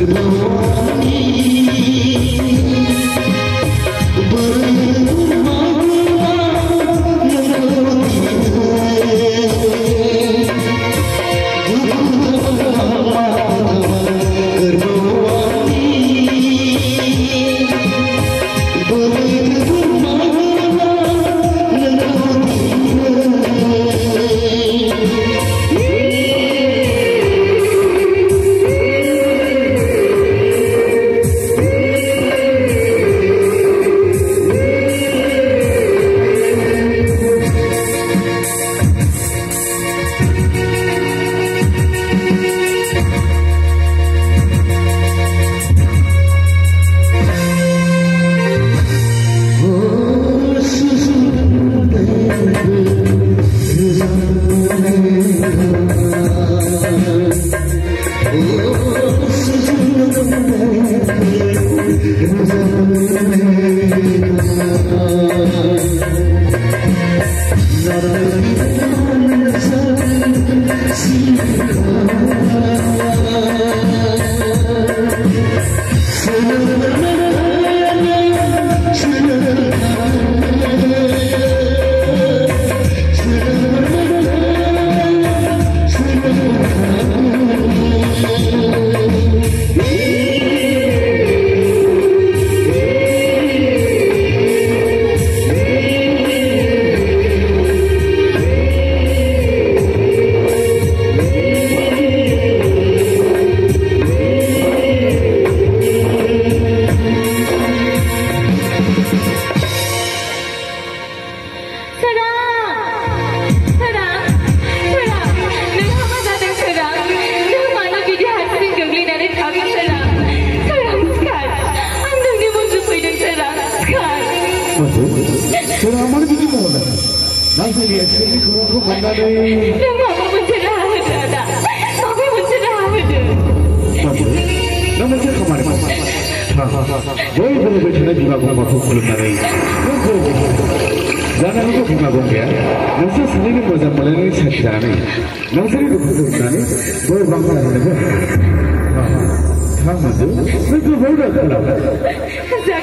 Good Zaten.